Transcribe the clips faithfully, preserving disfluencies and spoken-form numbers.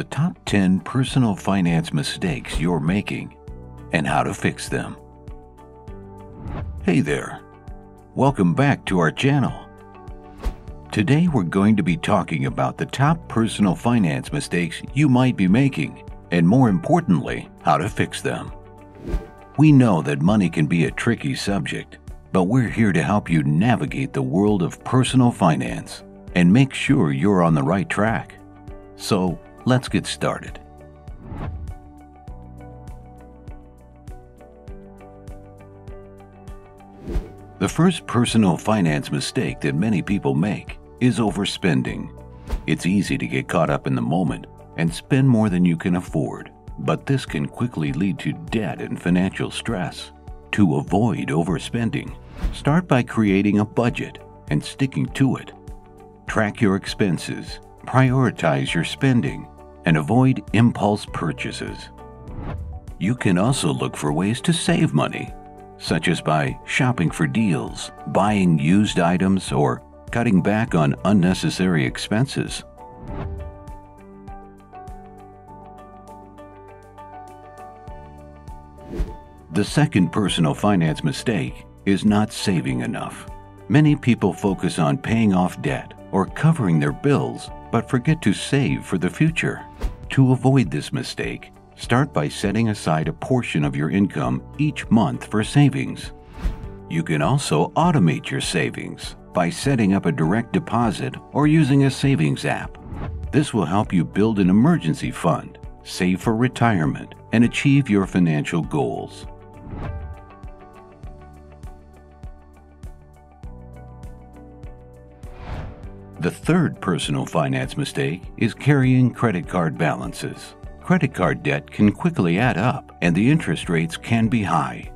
the top ten personal finance mistakes you're making and how to fix them. Hey there! Welcome back to our channel. Today we're going to be talking about the top personal finance mistakes you might be making and, more importantly, how to fix them. We know that money can be a tricky subject, but we're here to help you navigate the world of personal finance and make sure you're on the right track. So, let's get started. The first personal finance mistake that many people make is overspending. It's easy to get caught up in the moment and spend more than you can afford, but this can quickly lead to debt and financial stress. To avoid overspending, start by creating a budget and sticking to it. Track your expenses, prioritize your spending, and avoid impulse purchases. You can also look for ways to save money, such as by shopping for deals, buying used items, or cutting back on unnecessary expenses. The second personal finance mistake is not saving enough. Many people focus on paying off debt or covering their bills, but forget to save for the future. To avoid this mistake, start by setting aside a portion of your income each month for savings. You can also automate your savings by setting up a direct deposit or using a savings app. This will help you build an emergency fund, save for retirement, and achieve your financial goals. The third personal finance mistake is carrying credit card balances. Credit card debt can quickly add up, and the interest rates can be high.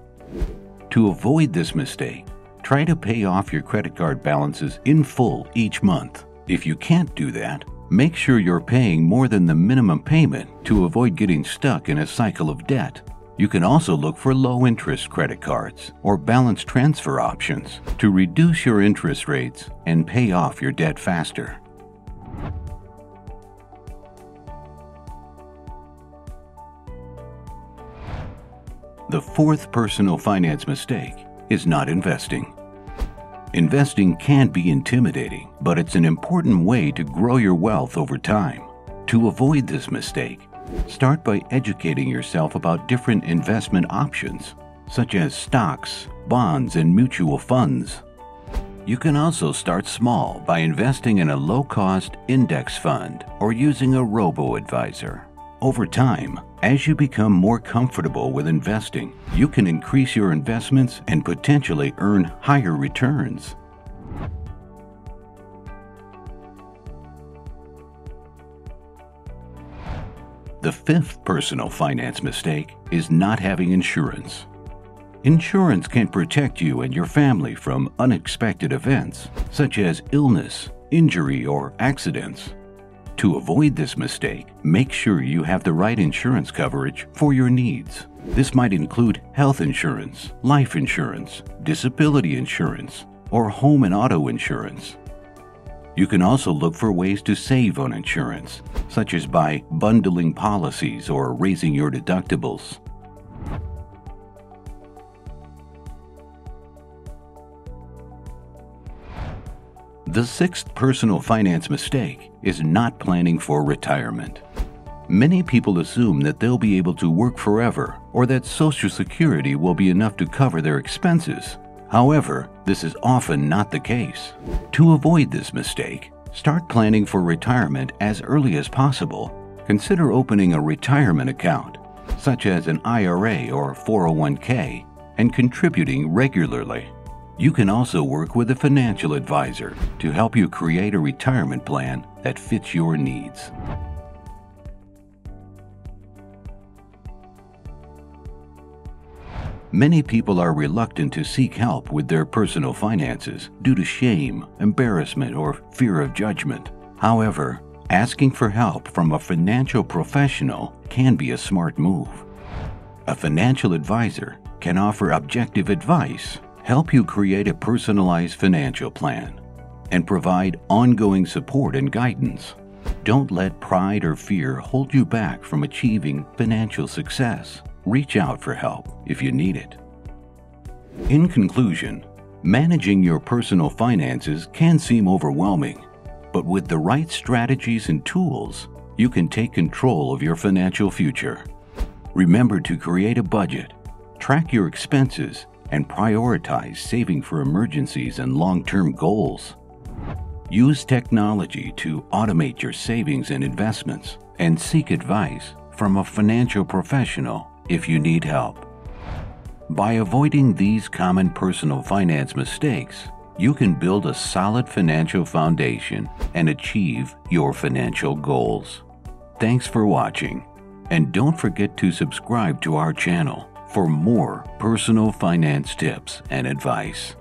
To avoid this mistake, try to pay off your credit card balances in full each month. If you can't do that, make sure you're paying more than the minimum payment to avoid getting stuck in a cycle of debt. You can also look for low-interest credit cards or balance transfer options to reduce your interest rates and pay off your debt faster. The fourth personal finance mistake is not investing. Investing can be intimidating, but it's an important way to grow your wealth over time. To avoid this mistake, start by educating yourself about different investment options, such as stocks, bonds, and mutual funds. You can also start small by investing in a low-cost index fund or using a robo-advisor. Over time, as you become more comfortable with investing, you can increase your investments and potentially earn higher returns. The fifth personal finance mistake is not having insurance. Insurance can protect you and your family from unexpected events, such as illness, injury, or accidents. To avoid this mistake, make sure you have the right insurance coverage for your needs. This might include health insurance, life insurance, disability insurance, or home and auto insurance. You can also look for ways to save on insurance, such as by bundling policies or raising your deductibles. The sixth personal finance mistake is not planning for retirement. Many people assume that they'll be able to work forever or that Social Security will be enough to cover their expenses. However, this is often not the case. To avoid this mistake, start planning for retirement as early as possible. Consider opening a retirement account, such as an I R A or four oh one K, and contributing regularly. You can also work with a financial advisor to help you create a retirement plan that fits your needs. Many people are reluctant to seek help with their personal finances due to shame, embarrassment, or fear of judgment. However, asking for help from a financial professional can be a smart move. A financial advisor can offer objective advice, help you create a personalized financial plan, and provide ongoing support and guidance. Don't let pride or fear hold you back from achieving financial success. Reach out for help if you need it. In conclusion, managing your personal finances can seem overwhelming, but with the right strategies and tools, you can take control of your financial future. Remember to create a budget, track your expenses, and prioritize saving for emergencies and long-term goals. Use technology to automate your savings and investments, and seek advice from a financial professional if you need help. By avoiding these common personal finance mistakes, you can build a solid financial foundation and achieve your financial goals. Thanks for watching, and don't forget to subscribe to our channel for more personal finance tips and advice.